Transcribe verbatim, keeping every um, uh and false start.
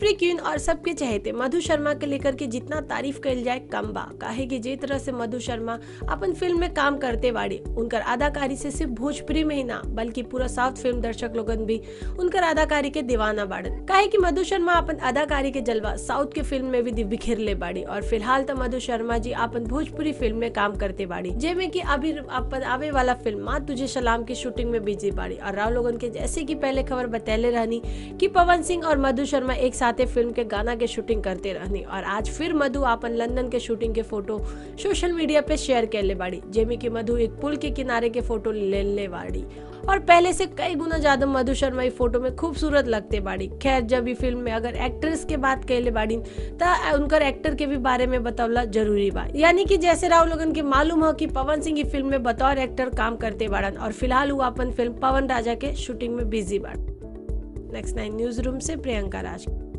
दूसरी क्वीन और सबके चहेते मधु शर्मा के लेकर के जितना तारीफ कल जाए कम बा। काहे कि जे तरह से मधु शर्मा अपन फिल्म में काम करते वाड़े, उनकर अदाकारी से सिर्फ भोजपुरी में ही ना बल्कि पूरा साउथ फिल्म दर्शक लोगन भी उनकर अदाकारी के दीवाना बाड़न। काहे कि मधु शर्मा अपन अदाकारी के जलवा साउथ के फिल्म में भी बिखिरले बाड़ी। और फिलहाल तो मधु शर्मा जी अपन भोजपुरी फिल्म में काम करते बाड़ी, जेमे की अभी अपन आवे वाला फिल्म माँ तुझे सलाम की शूटिंग में बिजी बाड़ी। और राव लोगन के जैसे की पहले खबर बतैले रहनी की पवन सिंह और मधु शर्मा एक साथ फिल्म के गाना के शूटिंग करते रहनी। और आज फिर मधु अपन लंदन के शूटिंग के फोटो सोशल मीडिया पे शेयर करले बाड़ी, जेमे की मधु एक पुल के किनारे के फोटो ले ले बाड़ी। और पहले से कई गुना ज्यादा मधु शर्मा इस फोटो में खूबसूरत लगते बाड़ी। खैर जब ये फिल्म में अगर एक्ट्रेस के बात कहले बाड़ी ता उनकर एक्टर के भी बारे में बतावला जरूरी बा। यानी कि जैसे राव लोगन के मालूम हो कि पवन सिंह की फिल्म में बतौर एक्टर काम करते बाड़न और फिलहाल वो अपन फिल्म पवन राजा के शूटिंग में बिजी बाड़न। नेक्स्ट नाइन न्यूज़ रूम से प्रियंका राजू।